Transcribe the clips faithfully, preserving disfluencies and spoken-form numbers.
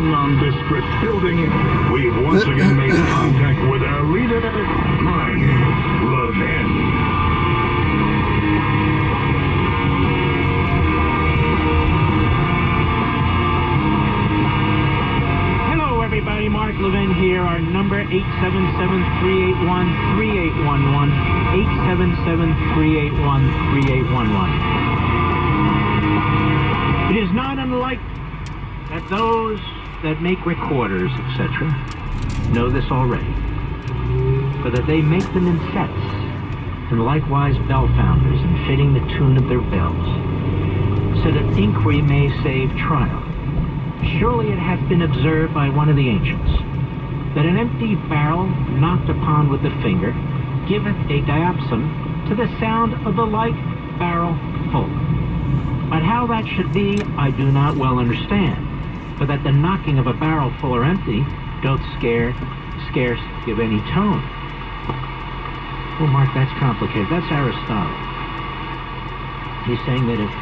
On this building, we've once again made contact with our leader, Mike Levin. Hello, everybody. Mark Levin here. Our number eight seven seven, three eight one, three eight one one. eight seven seven, three eight one, three eight one one. It is not unlike that those that make recorders, et cetera, know this already, for that they make them in sets, and likewise bell founders in fitting the tune of their bells, so that inquiry may save trial. Surely it hath been observed by one of the ancients, that an empty barrel knocked upon with the finger giveth a diapson to the sound of the like barrel full. But how that should be, I do not well understand. For that the knocking of a barrel full or empty doth scare, scarce give any tone. Well, Mark, that's complicated. That's Aristotle. He's saying that if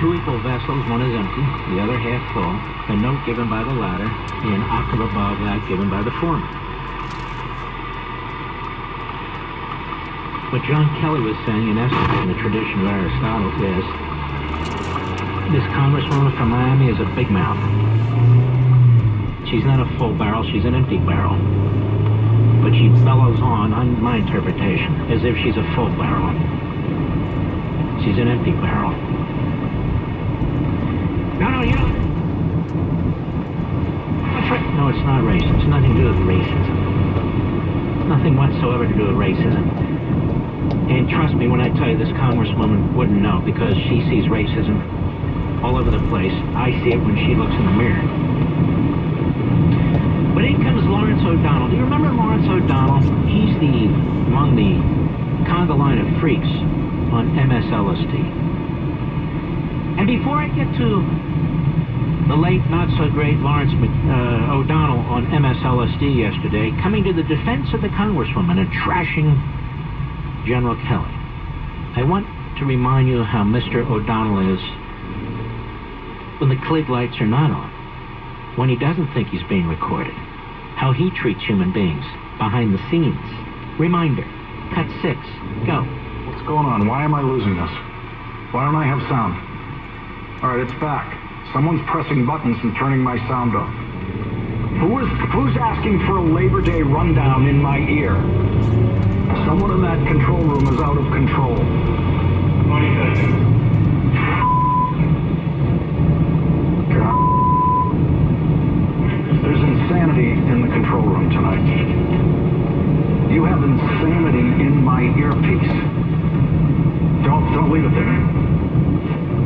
two equal vessels, one is empty, the other half full, the note given by the latter be an octave above that given by the former. What John Kelly was saying, in essence, in the tradition of Aristotle, is this congresswoman from Miami is a big mouth. She's not a full barrel, she's an empty barrel. But she bellows on, on my interpretation, as if she's a full barrel. She's an empty barrel. No, no, you don't. That's right. No, it's not racism. It's nothing to do with racism. Nothing whatsoever to do with racism. And trust me when I tell you this congresswoman wouldn't know, because she sees racism all over the place. I see it when she looks in the mirror. But in comes Lawrence O'Donnell. Do you remember Lawrence O'Donnell? He's the among the conga line of freaks on M S L S D. And before I get to the late, not-so-great Lawrence uh, O'Donnell on M S L S D yesterday, coming to the defense of the congresswoman and trashing General Kelly, I want to remind you how Mister O'Donnell is when the Klieg lights are not on, when he doesn't think he's being recorded, how he treats human beings behind the scenes. Reminder, cut six, go. What's going on? Why am I losing this? Why don't I have sound? All right, it's back. Someone's pressing buttons and turning my sound off. Who is, who's asking for a Labor Day rundown in my ear? Someone in that control room is out of control. What do you think? God. There's insanity in the control room tonight. You have insanity in my earpiece. Don't, don't leave it there.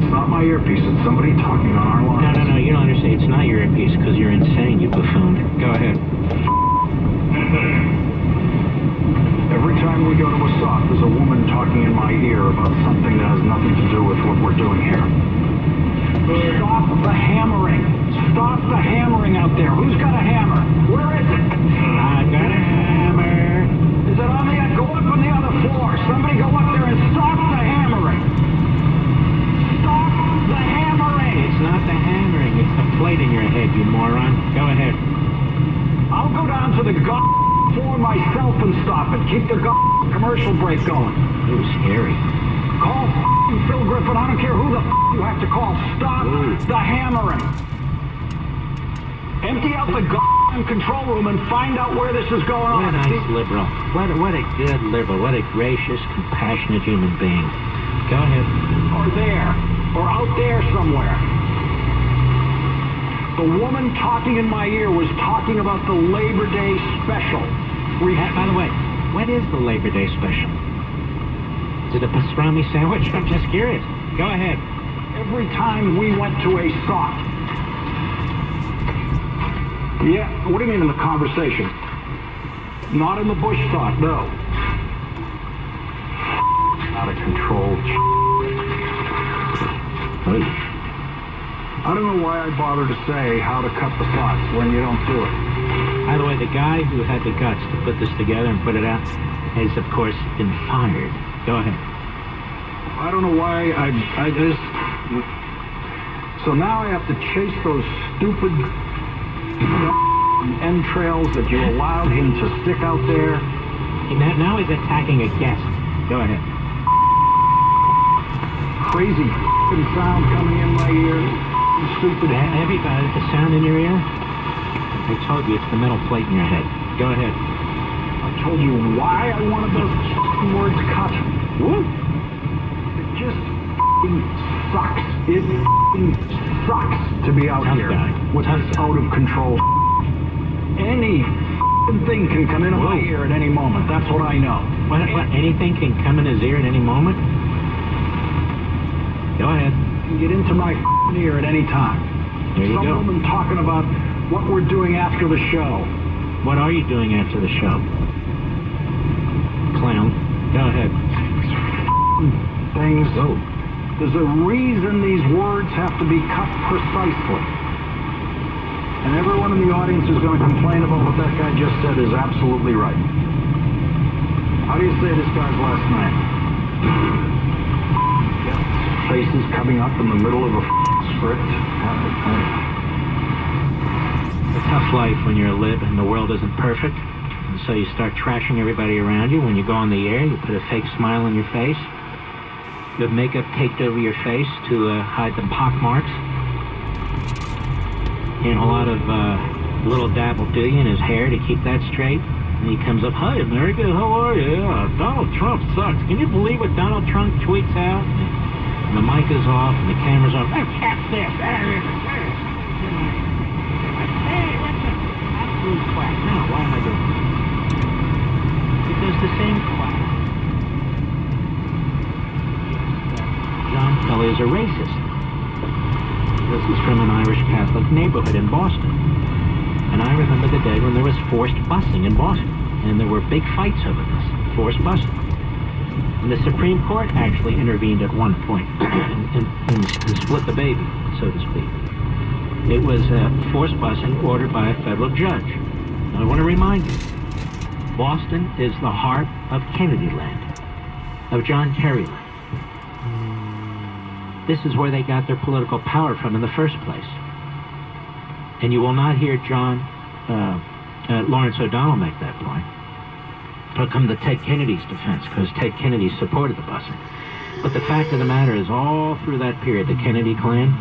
It's not my earpiece, it's somebody talking on our line. No, no, no, you don't understand. It's not your earpiece because you're insane, you buffoon. Go ahead. Every time we go to a sock, there's a woman talking in my ear about something that has nothing to do with what we're doing here. Stop the hammering. Stop the hammering out there. Who's got a hammer? Where is it? I got a hammer. Is it on the end? Go up on the other floor. Somebody go up there and stop the hammering. Stop the hammering. It's not the hammering. It's the plate in your head, you moron. Go ahead. I'll go down to the garden for myself and stop it. Keep the commercial break going. It was scary. Call Phil Griffin. I don't care who the you have to call. Stop Ooh. the hammering. Empty out the control room and find out where this is going what on. What a nice liberal. What a, what a good liberal. What a gracious, compassionate human being. Go ahead. Or there. Or out there somewhere. The woman talking in my ear was talking about the Labor Day special. We had, by the way, what is the Labor Day special? Is it a pastrami sandwich? I'm just curious. Go ahead. Every time we went to a sock. Yeah, what do you mean in the conversation? Not in the bush sock, no. Out of control. Hey. I don't know why I bother to say how to cut the plots when you don't do it. By the way, the guy who had the guts to put this together and put it out has, of course, been fired. Go ahead. I don't know why I, I just... So now I have to chase those stupid entrails that you allowed him to stick out there. Now he's attacking a guest. Go ahead. Crazy sound coming in my ear. Stupid head. Everybody, the sound in your ear? I told you, it's the metal plate in your head. Go ahead. I told you why I wanted those words cut. What? It just sucks. It sucks to be out Tough here guy. with Tough this guy. out of control. Any thing can come in Whoa. my ear at any moment. That's what I know. What, what, anything can come in his ear at any moment? Go ahead. You can get into my ear at any time. There you Some go. Some of them talking about what we're doing after the show. What are you doing after the show? Clown. Go ahead. Things. Whoa. There's a reason these words have to be cut precisely. And everyone in the audience who's going to complain about what that guy just said is absolutely right. How do you say this guy's last name? Yeah. Faces coming up in the middle of a script. It's a tough life when you're a lib and the world isn't perfect. And so you start trashing everybody around you. When you go on the air, you put a fake smile on your face. You have makeup taped over your face to uh, hide the pock marks. And a lot of uh, little dab will do you in his hair to keep that straight. And he comes up, "Hi, America, how are you? Yeah, Donald Trump sucks. Can you believe what Donald Trump tweets out?" And the mic is off, and the camera's off. Hey, what's this? Absolute quack. Now, why am I doing this? It does the same quack. John Kelly is a racist. This is from an Irish Catholic neighborhood in Boston. And I remember the day when there was forced busing in Boston. And there were big fights over this, forced busing. And the Supreme Court actually intervened at one point and, and, and split the baby, so to speak. It was uh, forced busing ordered by a federal judge. Now, I want to remind you, Boston is the heart of Kennedy land, of John Kerry land. This is where they got their political power from in the first place. And you will not hear John, uh, uh, Lawrence O'Donnell make that point. But come to Ted Kennedy's defense, because Ted Kennedy supported the busing. But the fact of the matter is, all through that period, the Kennedy clan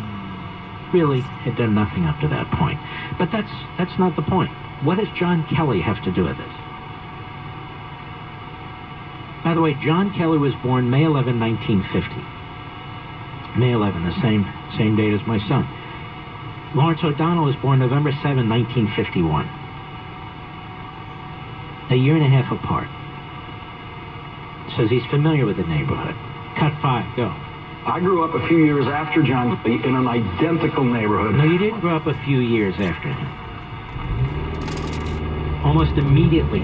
really had done nothing up to that point. But that's, that's not the point. What does John Kelly have to do with this? By the way, John Kelly was born May eleventh, nineteen fifty. May eleventh, the same same date as my son. Lawrence O'Donnell was born November seventh, nineteen fifty-one. A year and a half apart. Says he's familiar with the neighborhood. Cut five, go. I grew up a few years after John in an identical neighborhood. No, you didn't grow up a few years after him. Almost immediately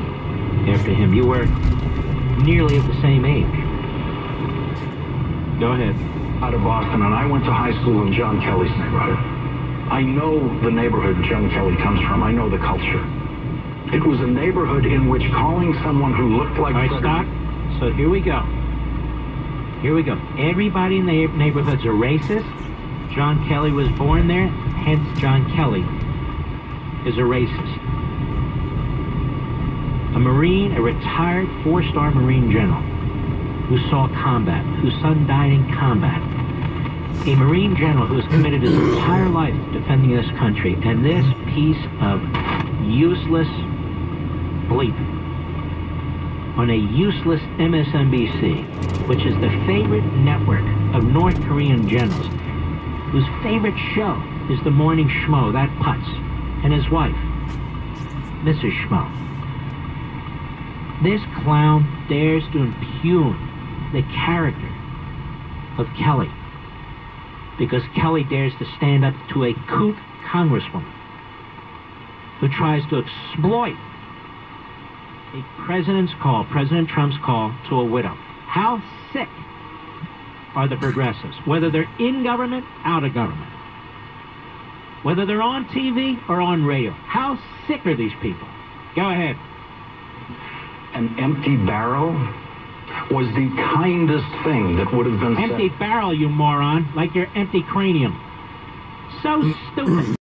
after him. You were nearly of the same age. Go ahead. Out of Boston, and I went to high school in John Kelly's neighborhood. I know the neighborhood John Kelly comes from. I know the culture. It was a neighborhood in which calling someone who looked like... All right, stop. So here we go. Here we go. Everybody in the neighborhood's a racist. John Kelly was born there, hence John Kelly is a racist. A Marine, a retired four-star Marine general, who saw combat, whose son died in combat. A Marine general who has committed his entire life defending this country, and this piece of useless bleep on a useless M S N B C, which is the favorite network of North Korean generals, whose favorite show is the morning schmo, that putz, and his wife, Missus Schmo. This clown dares to impugn the character of Kelly, because Kelly dares to stand up to a kook congresswoman who tries to exploit a president's call, President Trump's call, to a widow. How sick are the progressives, whether they're in government, out of government, whether they're on T V or on radio? How sick are these people? Go ahead. An empty barrel? was the kindest thing that would have been said. Empty barrel, you moron, like your empty cranium. So stupid.